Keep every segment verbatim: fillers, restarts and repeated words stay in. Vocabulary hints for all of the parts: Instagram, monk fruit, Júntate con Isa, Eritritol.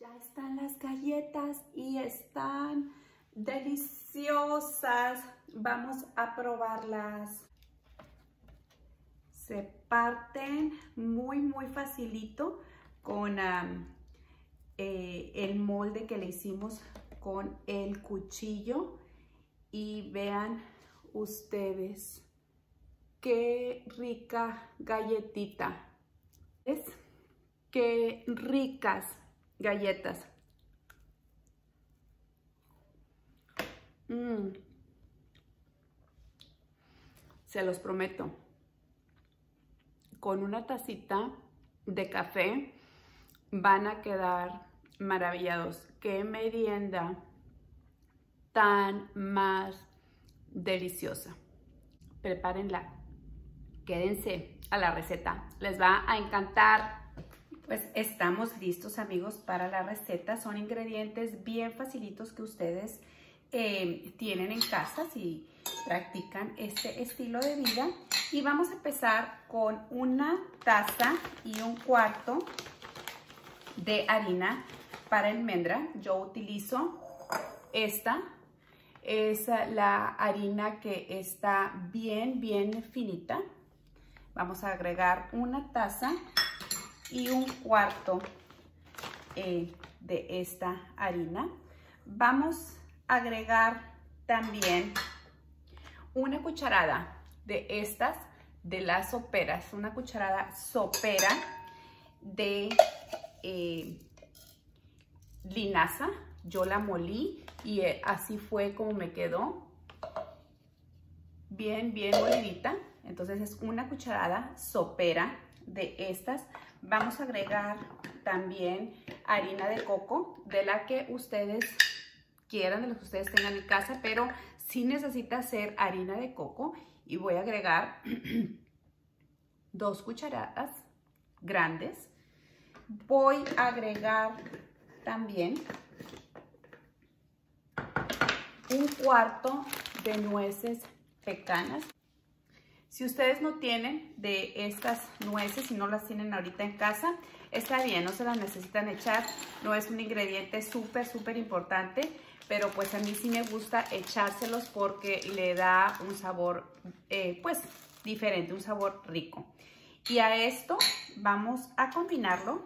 Ya están las galletas y están deliciosas. Vamos a probarlas. Se parten muy, muy facilito con um, eh, el molde que le hicimos con el cuchillo. Y vean ustedes qué rica galletita. ¿Ves? Qué ricas galletas. Mm. Se los prometo. Con una tacita de café van a quedar maravillados. Qué merienda tan más deliciosa. Prepárenla. Quédense a la receta. Les va a encantar. Pues estamos listos, amigos, para la receta. Son ingredientes bien facilitos que ustedes eh, tienen en casa si practican este estilo de vida. Y vamos a empezar con una taza y un cuarto de harina para almendra. Yo utilizo esta. Es la harina que está bien, bien finita. Vamos a agregar una taza y un cuarto eh, de esta harina. Vamos a agregar también una cucharada de estas, de las soperas, una cucharada sopera de eh, linaza. Yo la molí y eh, así fue como me quedó, bien, bien molidita. Entonces es una cucharada sopera de estas. Vamos a agregar también harina de coco, de la que ustedes quieran, de la que ustedes tengan en casa, pero sí necesita hacer harina de coco. Y voy a agregar dos cucharadas grandes. Voy a agregar también un cuarto de nueces pecanas. Si ustedes no tienen de estas nueces, si no las tienen ahorita en casa, está bien, no se las necesitan echar. No es un ingrediente súper, súper importante, pero pues a mí sí me gusta echárselos porque le da un sabor, eh, pues, diferente, un sabor rico. Y a esto vamos a combinarlo.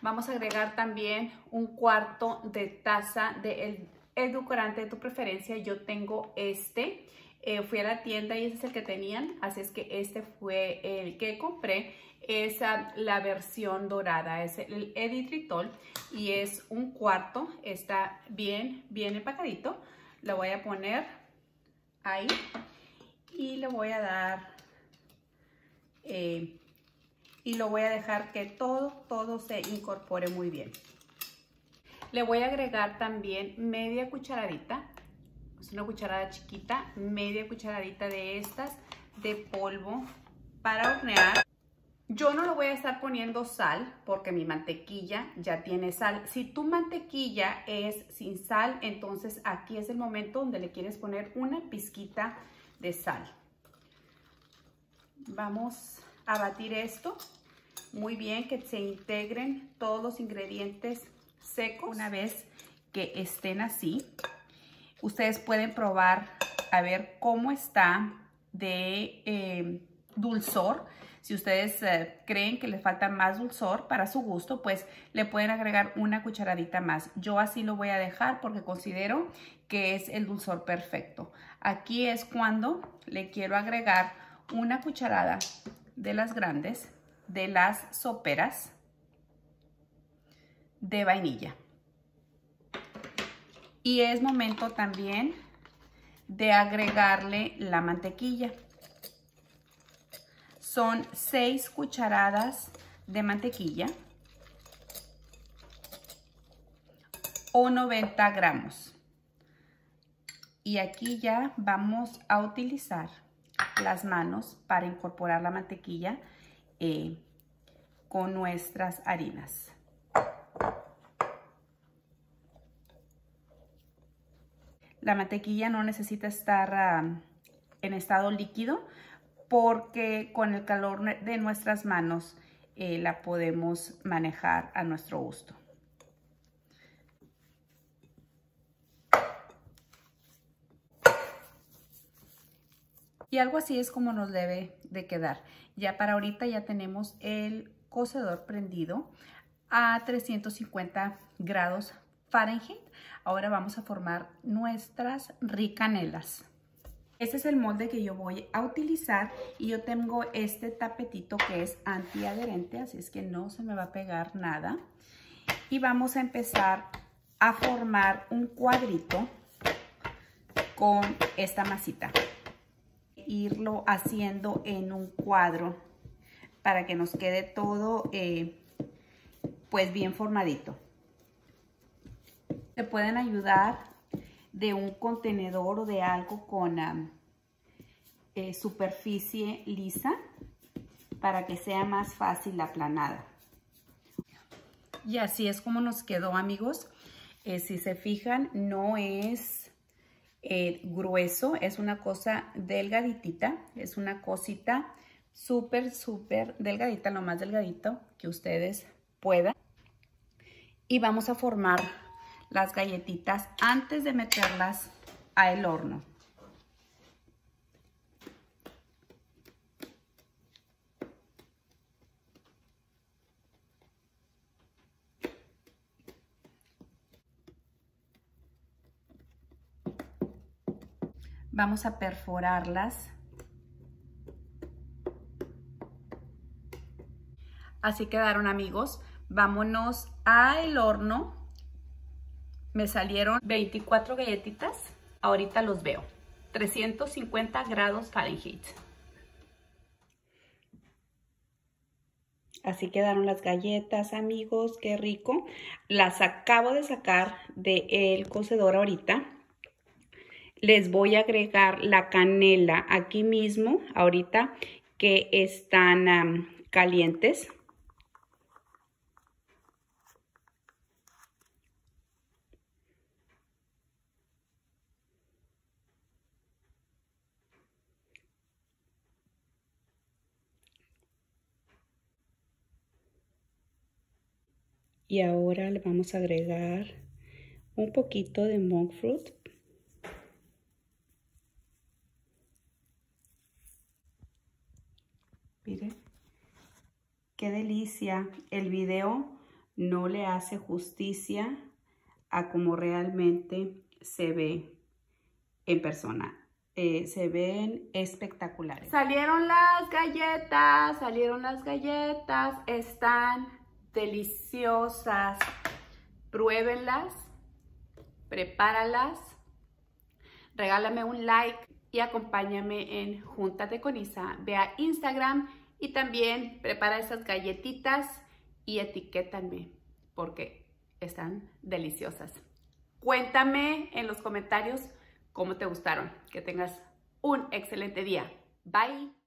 Vamos a agregar también un cuarto de taza de edulcorante de tu preferencia. Yo tengo este. Eh, fui a la tienda y ese es el que tenían, así es que este fue el que compré. Es la versión dorada, es el Eritritol y es un cuarto. Está bien, bien empacadito. Lo voy a poner ahí y le voy a dar eh, y lo voy a dejar que todo, todo se incorpore muy bien. Le voy a agregar también media cucharadita. Una cucharada chiquita, media cucharadita de estas de polvo para hornear. Yo no le voy a estar poniendo sal porque mi mantequilla ya tiene sal. Si tu mantequilla es sin sal, entonces aquí es el momento donde le quieres poner una pizquita de sal. Vamos a batir esto muy bien, que se integren todos los ingredientes secos. Una vez que estén así, ustedes pueden probar a ver cómo está de eh, dulzor. Si ustedes eh, creen que les falta más dulzor para su gusto, pues le pueden agregar una cucharadita más. Yo así lo voy a dejar porque considero que es el dulzor perfecto. Aquí es cuando le quiero agregar una cucharada de las grandes, de las soperas de vainilla. Y es momento también de agregarle la mantequilla. Son seis cucharadas de mantequilla o noventa gramos. Y aquí ya vamos a utilizar las manos para incorporar la mantequilla eh, con nuestras harinas. La mantequilla no necesita estar um, en estado líquido porque con el calor de nuestras manos eh, la podemos manejar a nuestro gusto. Y algo así es como nos debe de quedar. Ya para ahorita ya tenemos el cocedor prendido a trescientos cincuenta grados Fahrenheit. Ahora vamos a formar nuestras ricanelas. Este es el molde que yo voy a utilizar y yo tengo este tapetito que es antiadherente, así es que no se me va a pegar nada. Y vamos a empezar a formar un cuadrito con esta masita. Irlo haciendo en un cuadro para que nos quede todo eh, pues bien formadito. Se pueden ayudar de un contenedor o de algo con um, eh, superficie lisa para que sea más fácil la aplanada. Y así es como nos quedó, amigos. Eh, si se fijan, no es Eh, grueso, es una cosa delgaditita, es una cosita súper, súper delgadita, lo más delgadito que ustedes puedan. Y vamos a formar las galletitas antes de meterlas al horno. Vamos a perforarlas. Así quedaron, amigos. Vámonos al horno. Me salieron veinticuatro galletitas. Ahorita los veo. trescientos cincuenta grados Fahrenheit. Así quedaron las galletas, amigos. Qué rico. Las acabo de sacar del cocedor ahorita. Les voy a agregar la canela aquí mismo, ahorita que están um, calientes. Y ahora le vamos a agregar un poquito de monk fruit. Miren, qué delicia. El video no le hace justicia a como realmente se ve en persona. Eh, se ven espectaculares. Salieron las galletas, salieron las galletas. Están deliciosas. Pruébenlas, prepáralas. Regálame un like. Y acompáñame en Júntate con Isa. Ve a Instagram y también prepara esas galletitas y etiquétame porque están deliciosas. Cuéntame en los comentarios cómo te gustaron. Que tengas un excelente día. Bye.